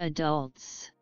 adults.